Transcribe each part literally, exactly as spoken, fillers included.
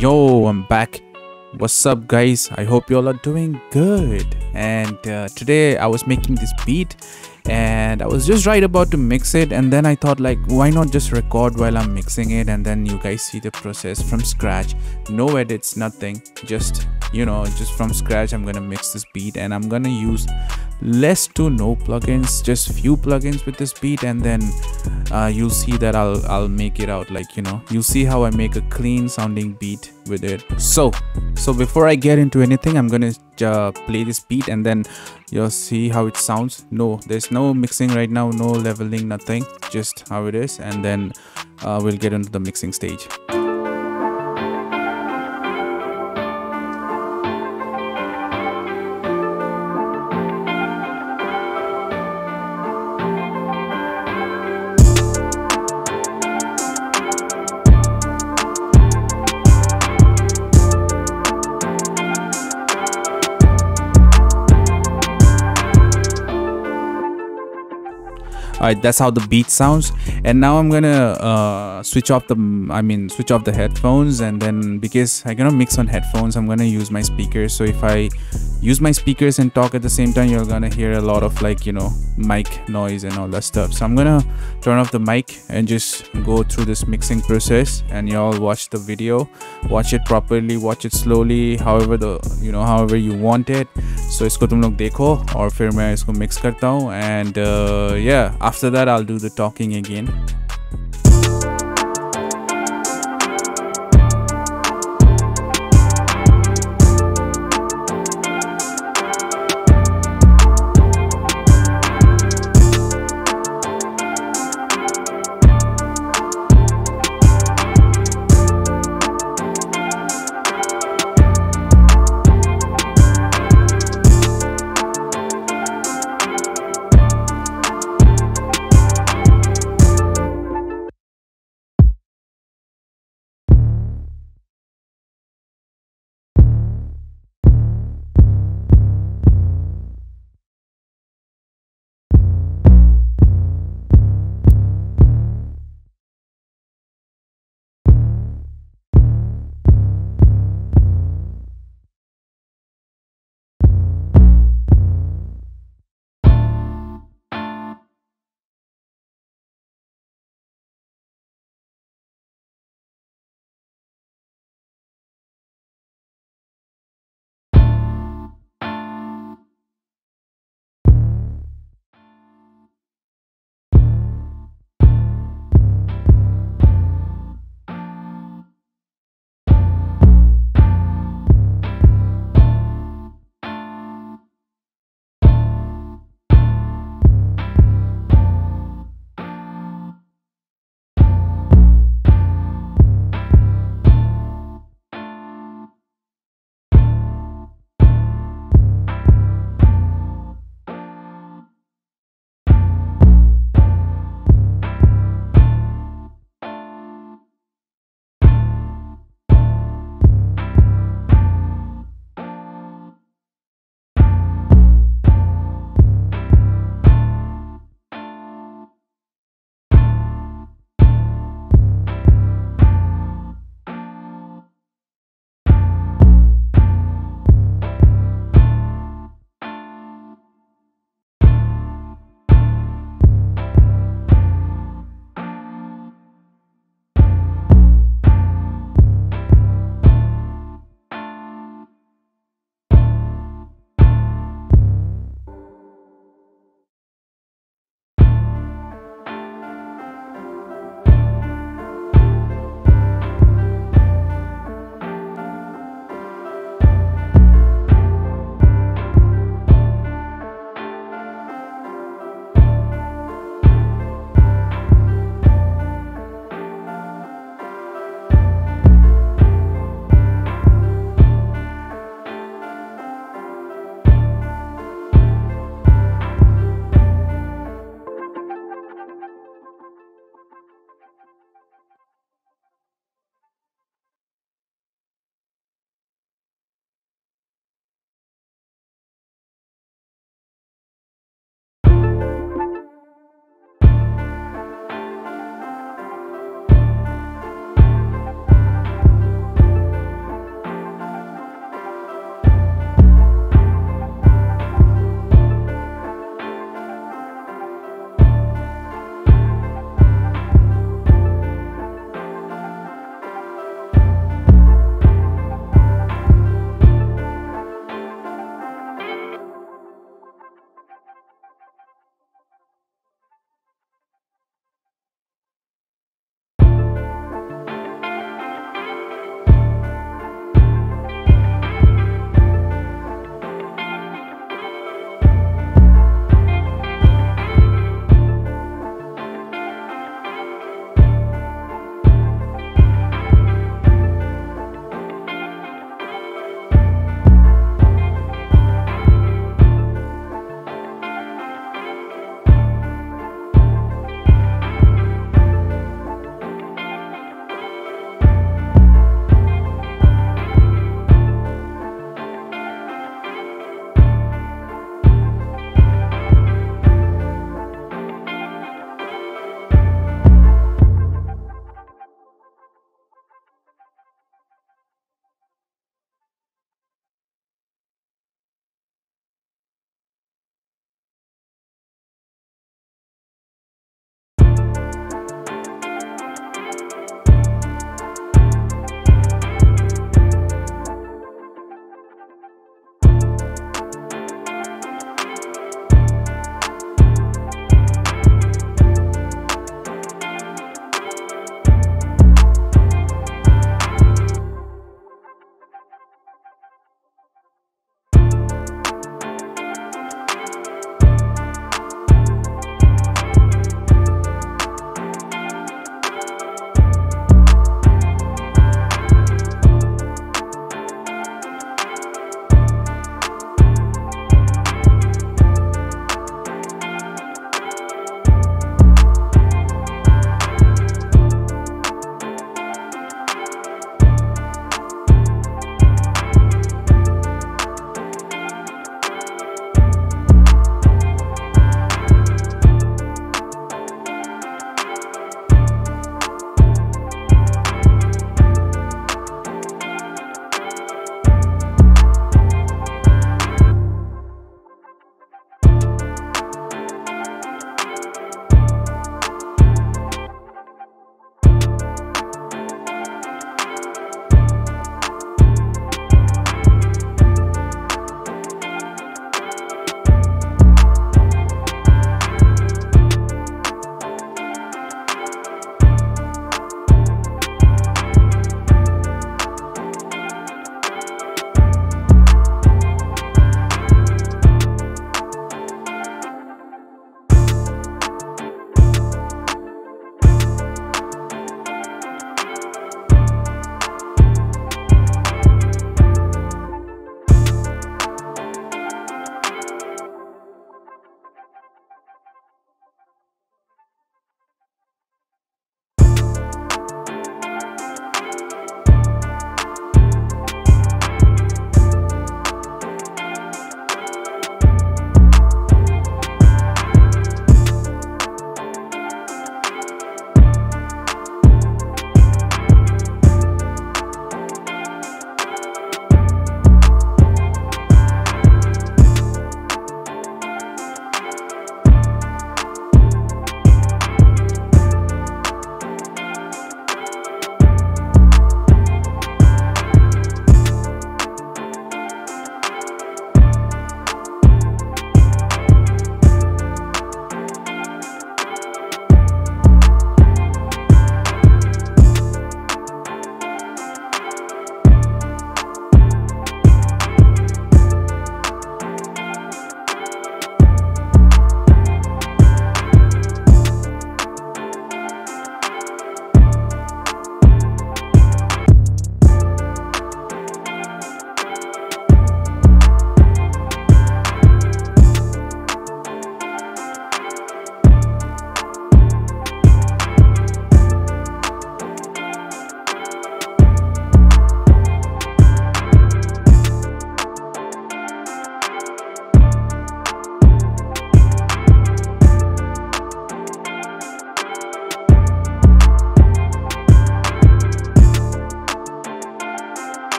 Yo, I'm back. What's up guys, I hope you all are doing good. And uh, today I was making this beat and I was just right about to mix it, and then I thought like, why not just record while I'm mixing it, and then you guys see the process from scratch. No edits, nothing, just you know just from scratch. I'm gonna mix this beat and I'm gonna use less to no plugins, just few plugins with this beat, and then uh, you'll see that I'll I'll make it out like, you know you'll see how I make a clean sounding beat with it. So so before I get into anything, I'm gonna uh, play this beat and then you'll see how it sounds. No, there's no mixing right now, no leveling, nothing, just how it is, and then uh, we'll get into the mixing stage. Alright, that's how the beat sounds. And now I'm gonna uh, switch off the I mean switch off the headphones, and then because I cannot mix on headphones, I'm gonna use my speakers. So if I use my speakers and talk at the same time, you're gonna hear a lot of like you know mic noise and all that stuff. So I'm gonna turn off the mic and just go through this mixing process, and y'all watch the video, watch it properly, watch it slowly, however the you know however you want it. So इसको तुम लोग देखो और फिर मैं इसको mix करता हूँ, and uh, yeah, after that I'll do the talking again.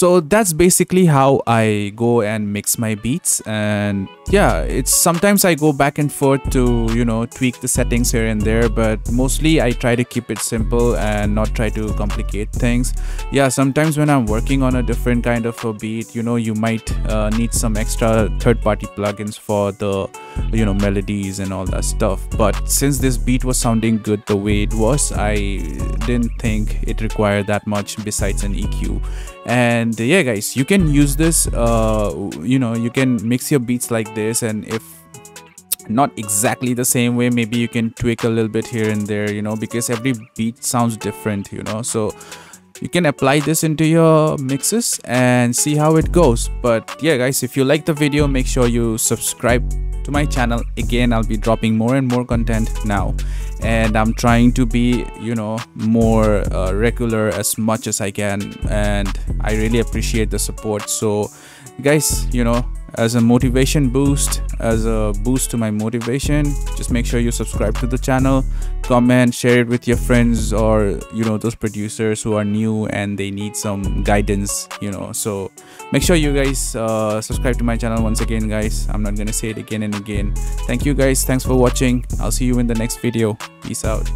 So that's basically how I go and mix my beats. And yeah, it's sometimes I go back and forth to, you know, tweak the settings here and there, but mostly I try to keep it simple and not try to complicate things. Yeah, sometimes when I'm working on a different kind of a beat, you know, you might uh, need some extra third-party plugins for the, you know, melodies and all that stuff. But since this beat was sounding good the way it was, I didn't think it required that much besides an E Q. And yeah guys, you can use this, uh, you know, you can mix your beats like this, and if not exactly the same way, maybe you can tweak a little bit here and there, you know, because every beat sounds different, you know, so you can apply this into your mixes and see how it goes. But yeah guys, if you like the video, make sure you subscribe to my channel. Again, I'll be dropping more and more content now, and I'm trying to be, you know, more uh, regular as much as I can, and I really appreciate the support. So guys, you know, as a motivation boost, as a boost to my motivation, just make sure you subscribe to the channel, comment, share it with your friends, or you know, those producers who are new and they need some guidance, you know. So make sure you guys uh, subscribe to my channel. Once again guys, I'm not gonna say it again and again. Thank you guys, thanks for watching. I'll see you in the next video. Peace out.